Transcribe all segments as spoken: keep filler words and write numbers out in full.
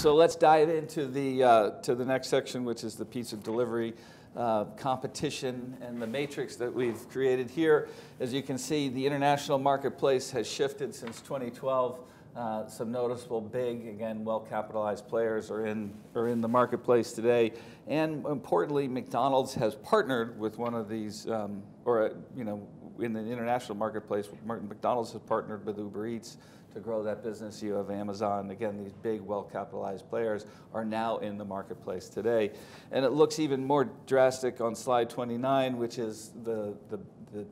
So let's dive into the uh, to the next section, which is the pizza delivery uh, competition and the matrix that we've created here. As you can see, the international marketplace has shifted since twenty twelve. Uh, some noticeable, big, again, well-capitalized players are in are in the marketplace today, and importantly, McDonald's has partnered with one of these, um, or uh, you know, in the international marketplace, McDonald's has partnered with Uber Eats to grow that business. You have Amazon. Again, these big, well-capitalized players are now in the marketplace today, and it looks even more drastic on slide twenty-nine, which is the the. the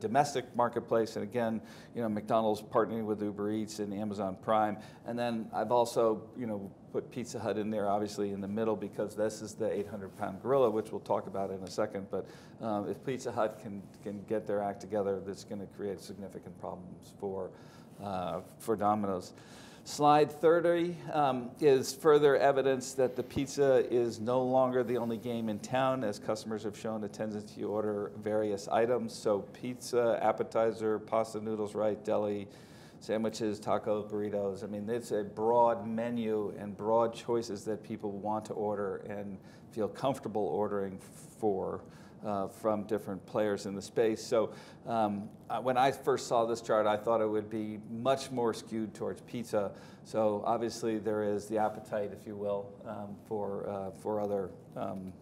domestic marketplace, and again, you know, McDonald's partnering with Uber Eats and Amazon Prime. And then I've also, you know, put Pizza Hut in there, obviously, in the middle, because this is the eight hundred pound gorilla, which we'll talk about in a second. But um, if Pizza Hut can, can get their act together, that's going to create significant problems for, uh, for Domino's. Slide thirty um, is further evidence that the pizza is no longer the only game in town, as customers have shown a tendency to order various items. So pizza, appetizer, pasta, noodles, right, deli, sandwiches, tacos, burritos. I mean, it's a broad menu and broad choices that people want to order and feel comfortable ordering for. Uh, from different players in the space. So um, when I first saw this chart, I thought it would be much more skewed towards pizza. So obviously there is the appetite, if you will, um, for, uh, for, other, um,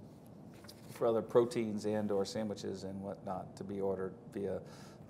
for other proteins and or sandwiches and whatnot to be ordered via